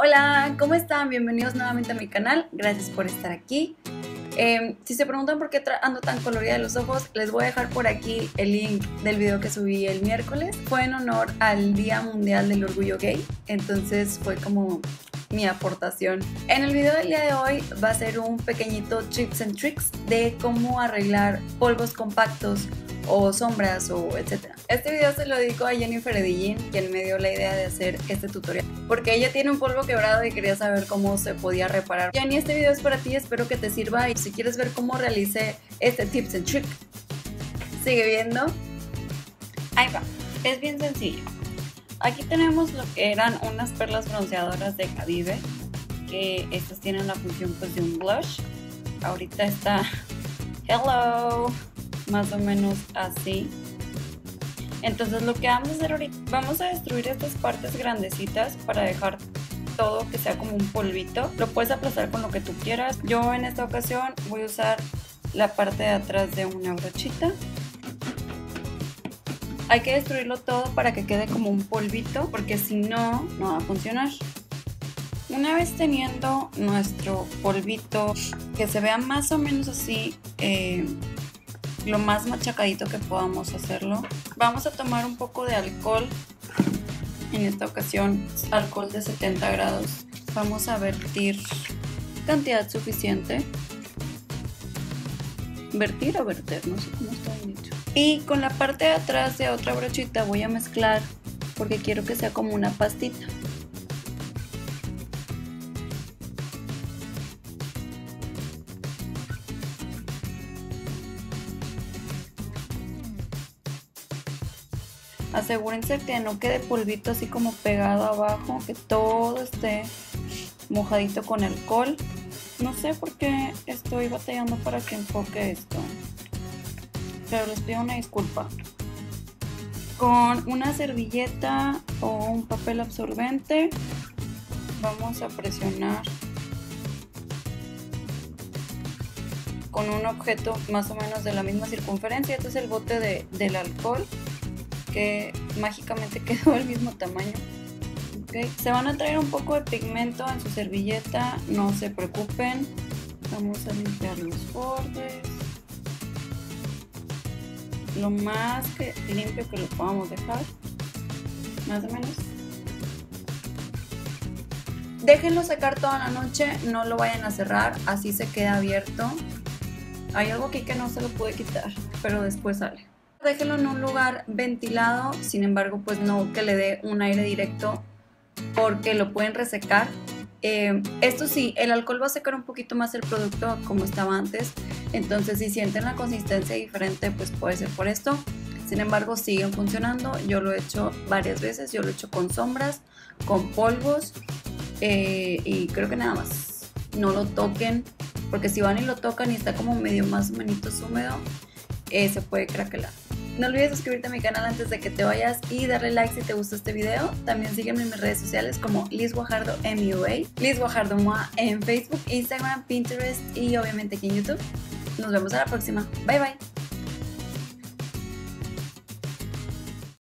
Hola, ¿cómo están? Bienvenidos nuevamente a mi canal, gracias por estar aquí. Si se preguntan por qué ando tan colorida de los ojos, les voy a dejar por aquí el link del video que subí el miércoles. Fue en honor al Día Mundial del Orgullo Gay, entonces fue como mi aportación. En el video del día de hoy va a ser un pequeñito tips and tricks de cómo arreglar polvos compactos o sombras o etcétera. Este video se lo dedico a Jenny Fredillín, quien me dio la idea de hacer este tutorial porque ella tiene un polvo quebrado y quería saber cómo se podía reparar. Jenny, este video es para ti, espero que te sirva y si quieres ver cómo realicé este tips and trick, sigue viendo. Ahí va, es bien sencillo. Aquí tenemos lo que eran unas perlas bronceadoras de Kajibe, que estas tienen la función pues de un blush. Ahorita está hello, más o menos así. Entonces lo que vamos a hacer ahorita, vamos a destruir estas partes grandecitas para dejar todo que sea como un polvito. Lo puedes aplastar con lo que tú quieras. Yo en esta ocasión voy a usar la parte de atrás de una brochita. Hay que destruirlo todo para que quede como un polvito, porque si no, no va a funcionar. Una vez teniendo nuestro polvito, que se vea más o menos así, lo más machacadito que podamos hacerlo, vamos a tomar un poco de alcohol, en esta ocasión alcohol de 70 grados. Vamos a vertir cantidad suficiente. Vertir o verter, no sé cómo está bien dicho. Y con la parte de atrás de otra brochita voy a mezclar porque quiero que sea como una pastita. Asegúrense que no quede polvito así como pegado abajo, que todo esté mojadito con alcohol. No sé por qué estoy batallando para que enfoque esto, pero les pido una disculpa. Con una servilleta o un papel absorbente vamos a presionar con un objeto más o menos de la misma circunferencia. Este es el bote del alcohol, que mágicamente quedó del mismo tamaño. Okay. Se van a traer un poco de pigmento en su servilleta, no se preocupen. Vamos a limpiar los bordes lo más que limpio que lo podamos dejar, más o menos. Déjenlo secar toda la noche, no lo vayan a cerrar, así se queda abierto. Hay algo aquí que no se lo pude quitar, pero después sale. Déjenlo en un lugar ventilado, sin embargo pues no que le dé un aire directo porque lo pueden resecar. Esto sí, el alcohol va a secar un poquito más el producto como estaba antes, entonces si sienten la consistencia diferente pues puede ser por esto. Sin embargo siguen funcionando, yo lo he hecho varias veces, yo lo he hecho con sombras, con polvos y creo que nada más. No lo toquen porque si van y lo tocan y está como medio más o menos húmedo, se puede craquelar. No olvides suscribirte a mi canal antes de que te vayas y darle like si te gustó este video. También sígueme en mis redes sociales como Liz Guajardo MUA, Liz Guajardo MUA en Facebook, Instagram, Pinterest y obviamente aquí en YouTube. Nos vemos a la próxima. Bye bye.